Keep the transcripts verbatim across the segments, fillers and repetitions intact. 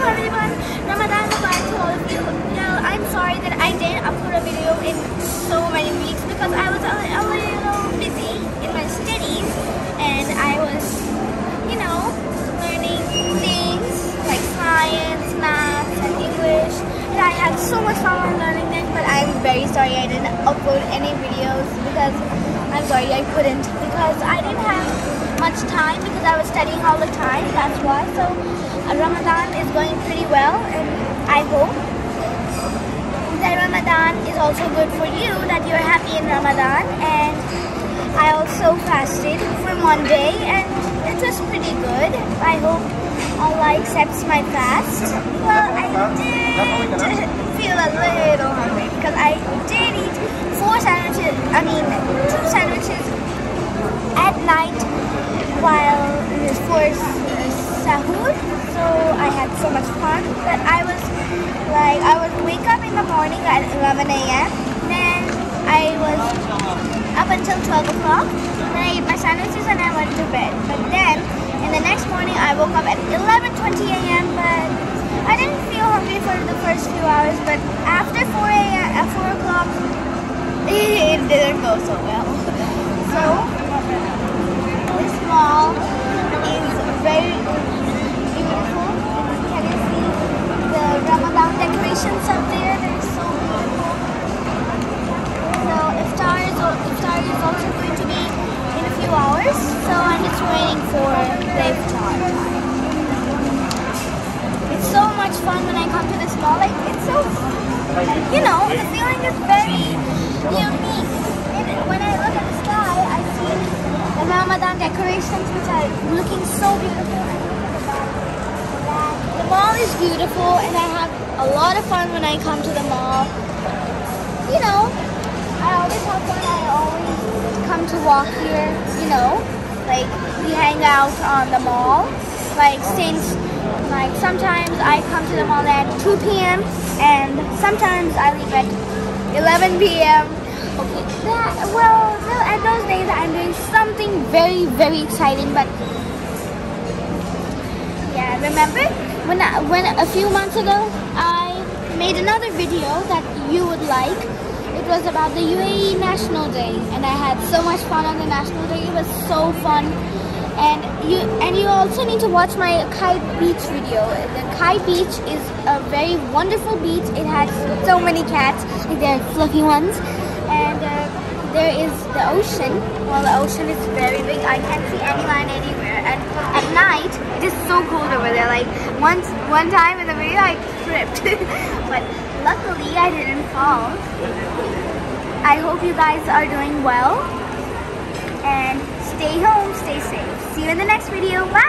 Hello everyone, Ramadan Mubarak to all of you. Now, I'm sorry that I didn't upload a video in so many weeks because I was a, a little busy in my studies and I was, you know, learning things like science, math, and English. And I had so much fun learning it, but I'm very sorry I didn't upload any videos because I'm sorry I couldn't because I didn't have much time because I was studying all the time, that's why. So Ramadan is going pretty well and I hope that Ramadan is also good for you, that you're happy in Ramadan. And I also fasted for one day and it was pretty good. I hope Allah accepts my fast. Well, I did feel a little hungry because I did eat four sandwiches, I mean two sandwiches at night while for sahur, so I had so much fun. But I was like, I would wake up in the morning at eleven A M Then I was up until twelve o'clock. Then I ate my sandwiches and I went to bed. But then in the next morning I woke up at eleven twenty A M But I didn't feel hungry for the first few hours. But after four A M at four o'clock, it didn't go so well. So. This mall is very beautiful. Can you see the Ramadan decorations up there? They're so beautiful. So iftar is, iftar is also going to be in a few hours. So I'm just waiting for the iftar time. It's so much fun when I come to this mall. Like, it's so, you know, the feeling is very unique. And when I look at the sky, I see the Ramadan decorations, which are looking so beautiful. The mall is beautiful and I have a lot of fun when I come to the mall. You know, I always have fun. I always come to walk here, you know. Like, we hang out on the mall. Like, since, like, sometimes I come to the mall at two P M and sometimes I leave at eleven P M Okay, that, well, at those days I'm doing something very, very exciting, but yeah, remember when I, when a few months ago I made another video that you would like. It was about the U A E National Day, and I had so much fun on the National Day. It was so fun, and you and you also need to watch my Kite Beach video. The Kite Beach is a very wonderful beach. It has so many cats, like they're fluffy ones. And uh, there is the ocean. Well, the ocean is very big. I can't see anyone anywhere. And at night, it is so cold over there. Like, once, one time in the video, I tripped. But luckily, I didn't fall. I hope you guys are doing well. And stay home, stay safe. See you in the next video. Bye!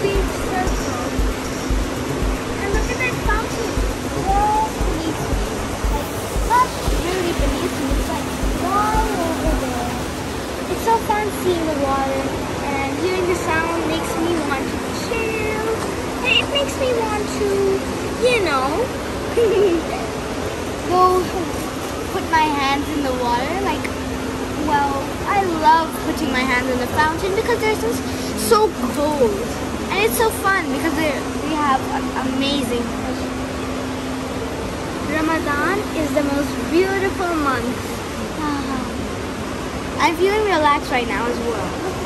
Beach, so It's so fun seeing the water, and hearing the sound makes me want to chill, and it makes me want to, you know, go put my hands in the water. Like, well, I love putting my hands in the fountain because they're just so cold, and it's so fun because we have amazing fish. Ramadan is the most beautiful month. I'm feeling relaxed right now as well.